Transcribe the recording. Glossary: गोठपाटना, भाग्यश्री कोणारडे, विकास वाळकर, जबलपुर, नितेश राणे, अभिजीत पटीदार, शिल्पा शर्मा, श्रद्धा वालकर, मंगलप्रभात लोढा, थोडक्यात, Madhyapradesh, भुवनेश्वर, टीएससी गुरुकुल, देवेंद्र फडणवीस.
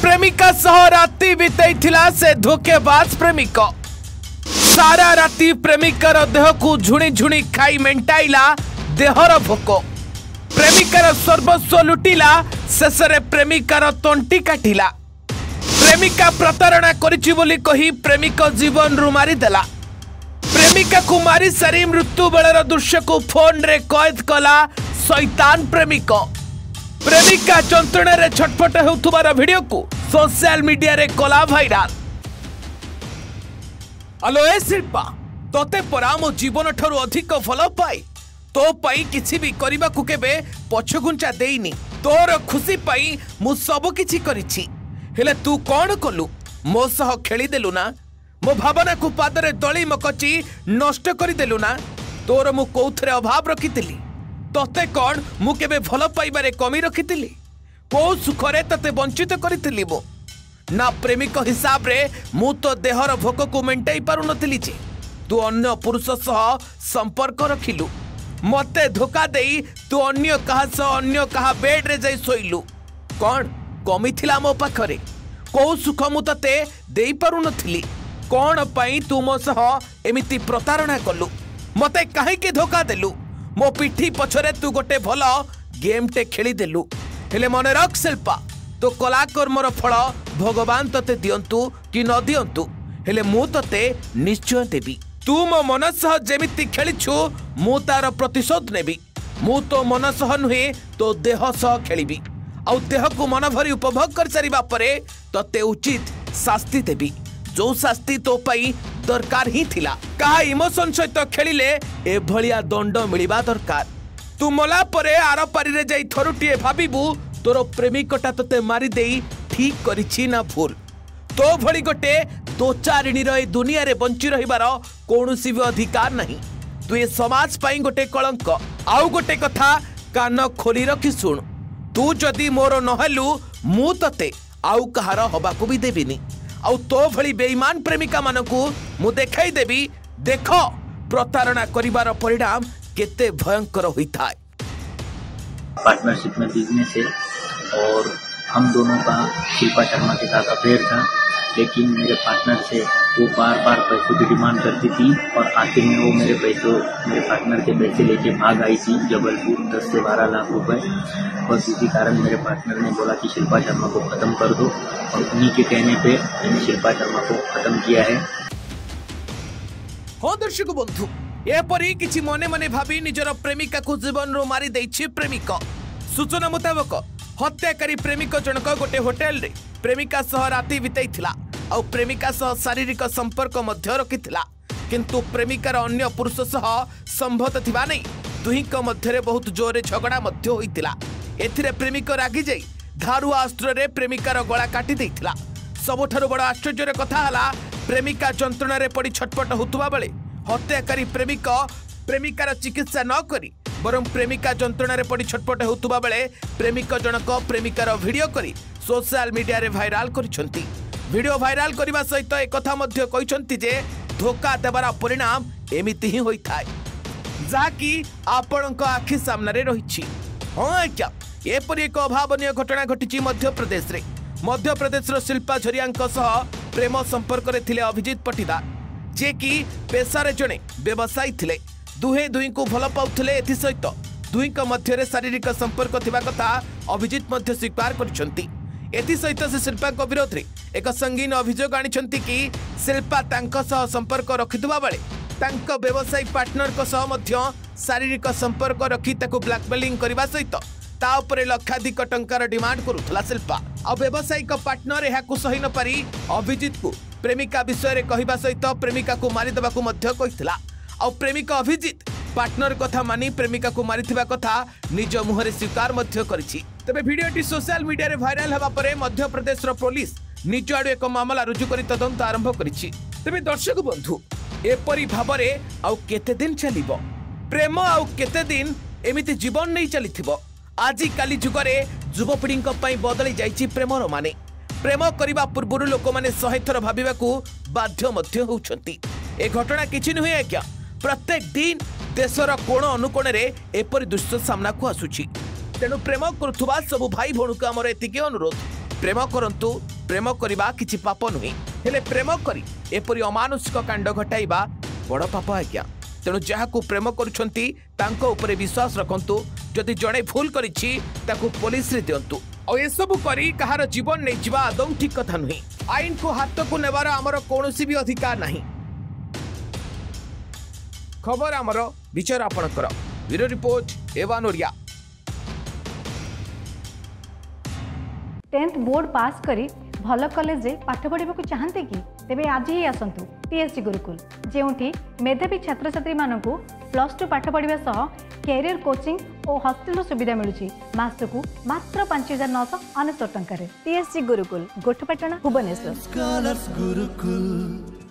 प्रेमिका सह राती बीतईथिला से धोकेबाज प्रेमिक सारा राती प्रेमिकार देह को झुणी झुणी खाई मेंटाइला देहर भोक प्रेमिकार सर्वस्व लुटिला शेषे प्रेमिकार तंटी काटिला प्रेमिका प्रतारणा करिछि बोली कही प्रेमिक जीवन रु मारिदेला प्रेमिका को मारी सारी मृत्यु बेलर दृश्य को फोन रे कैद कला शैतान प्रेमिक प्रेमिका चंत्रणा रे छटपट होउथुबार वीडियो को सोशल मीडिया रे कला वायरल। हेलो ए शिल्पा, तोते परा मो जीवन ठरू अधिक फल पाए तो पई किछि भी करबा को केबे पछगुंचा देइनी। तोर खुशी पई मु सब किछि करिछि, हेले तू कोन कलु? मो सह खेली देलु ना, मो भावना को पादरे दळी मकची नष्ट करि देलु ना। तोर मु कोथरे अभाव रखितिली, तोते कोन मु केबे भल पाइबारे कमी रखितिली? को सुखरे तते वंचित करितिली? मो ना प्रेमिक हिसाब रे मु तो देहर भोक को मेंटाई पारु नथिली जे तू अन्य पुरुष सह संपर्क रखिलु। मते धोखा देई तू अन्य कहा से अन्य कहा बेड रे जाई सोइलु। कोन कमी थिला मो पाखरे? को सुख मु तते देई पारु नथिली? कोन पई तू मो सह एमिति प्रतारणा कलु? मते काहे के धोखा देलु? मो पिठी पछरे तू गोटे भल गेम टे खेली देलु। हेले मने रख शिल्पा, तो कलाकर्म फल भगवान तते दियंतु कि न दियंतु, हेले मु तते निश्चय देबी। तू मो मन सह जेमिति खेलीछु मु तार प्रतिशोध नेबी। मु तो मन सह नुहे तो देह सह खेलिबी, आउ देह को मन भरी उपभोग कर सारिबा परे तते उचित शास्ति देबी, जो शास्ति तो पई दरकार ही थिला। का इमोशन सहित खेलिले ए भलिया दंड मिलिबा दरकार। तू मला परे आर पारी रे जाई थरुटिए भाबिबू तोरो प्रेमिकटा तते मारी देई ठीक करिछि ना भूल। तो भली गोटे दोचारिणी रही दुनिया रे बंची रहिबार कोनोसी भी अधिकार नहीं। तू ये समाज पाई गोटे कलंक। आउ गोटे कथा कान खोली रखी सुन, तू जदी मोर नहलु मु तते आउ कहार हवा को भी देबिनी। आउ तो भली बेईमान प्रेमिका मानकू मु देखाई देबी, देखो प्रतारणा करिबार परिणाम केते भयंकर होइथाय। पार्टनरशिप में बिजनेस है और हम दोनों का शिल्पा शर्मा के साथ अफेयर था, लेकिन मेरे पार्टनर से वो बार बार पैसों की डिमांड करती थी और आखिर में वो मेरे पार्टनर के पैसे लेके भाग आई थी जबलपुर 10 से 12 लाख रुपए। बस इसी कारण मेरे पार्टनर ने बोला कि शिल्पा शर्मा को खत्म कर दो, और उन्हीं के कहने पे मैंने शिल्पा शर्मा को खत्म किया है। हाँ दर्शक बंधु, एपरी किसी मने मने भाभी निजर प्रेमिका को जीवन रो मारी देछि प्रेमिक। सूचना मुताबक हत्याकारी प्रेमिक जनक गोटे होटेल रे प्रेमिका सह राती बीतईथिला आ प्रेमिका सह शारीरिक संपर्क मध्य रखिथिला, किंतु प्रेमिकार अन्य पुरुष सह संभत थिबा नै दुहीक मध्यरे बहुत जोरे झगड़ा मध्य होइथिला। एथिरे प्रेमिक रागी जाई धारुआ अस्त्र रे प्रेमिकार गला काटी देइथिला। सबठारु बड़ आश्चर्यर कथा हला प्रेमिका जंत्रणा रे पड़ी छटपट होतुबा बेले हत्याकारी प्रेमिक प्रेमिकार चिकित्सा न करी बरम प्रेमिका जंत्रणा रे पड़ी छटपट होतुबा बेले प्रेमिक जनक प्रेमिकार वीडियो करी सोशल मीडिया रे वायरल करिसंती। वीडियो वायरल करबा सहित एक कथा मध्ये कहिसंती जे धोखा देबार परिणाम एमिति ही होइथाय, जाकि आपणक आखि सामने रे रहिछि। हां क्या एपरि एक अभावनीय घटना घटिछि मध्यप्रदेश रे। मध्यप्रदेश रो शिल्पा झरियांक सह प्रेम संपर्क रे थिले अभिजीत पटीदार, जे कि पेशा रे जने व्यवसायी थिले। दुहे दुई को भल पाउथिले, एथि सहित दुईक मध्यरे शारीरिक संपर्क थिबा कथा अभिजीत मध्ये स्वीकार करिसंती। एथि सहित से शिल्पा विरोध में एक संगीन अभियोग आनी कि शिल्पा सह संपर्क रखिदुवा बेले व्यवसायिक पार्टनर सह शारीरिक संपर्क रखी ब्लैकमेलिंग करने सहित तापर लक्षाधिक टंकार डिमांड करुला शिल्पा। आ व्यावसायिक पार्टनर यह सही न पारि अभिजीत को प्रेमिका विषय में कहवा सहित प्रेमिका को मारिदेवा कही। आ प्रेमिका अभिजीत पार्टनर कथा मानी प्रेमिका को मारी कथा निज मुहर स्वीकार तेरे। भिडियोटी सोशल मीडिया रे वायरल हवा पर मध्यप्रदेश पुलिस निज आड़ एक मामला रुजु कर तदंत आरंभ कर। तेरे दर्शक बंधु, एपरी भाव में आउ केते दिन चलिबो प्रेम? आउ केते दिन एमिति जीवन नहीं चलिथिबो? आज काली जुगरे युवपीढ़ी बदली जाइछि प्रेमर माने। प्रेम करने पूर्व लोक मैंने 100 थर भाविबा को बाध्य होउछंती। ए घटना किछि नुहे आज्ञा, प्रत्येक दिन देशर कोण अनुकोण एपरी दृश्य सामना को आसुछि। तेणु प्रेम करुवा सब भाई भौणी को आमर एतिके अनुरोध। प्रेम करंतु प्रेम करवा किछि पाप नुहे, हेले प्रेम करी एपरि अमानुषिक कांड घटाइबा बड़ पाप आज्ञा। तेणु जहाकू प्रेम करुछंती तांको उपरे विश्वास रखंतु, जदि जणे भूल करिछि ताकू पुलिस रे दियंतु। आ ए सब करी कहार जीवन नै जीवा आदौ ठीक कथा नुहे। आईन को हाथ को नेबार हमर कोनोसी भी अधिकार नाही। खबर हमर विचार आपण कर। ब्यूरो रिपोर्ट एवान ओडिया। 10th बोर्ड पास करी भल कॉलेज पाठ पढ़ा चाहते कि तेरे आज ही आसतु टीएससी गुरुकुल, जोटी मेधावी छात्र छात्री मानक प्लस टू पाठ पढ़ा सह कैरियर कोचिंग और हॉस्टेल सुविधा मिलूँ मासकू मात्र 5999 टकर। टीएससी गुरुकुल गोठपाटना भुवनेश्वर।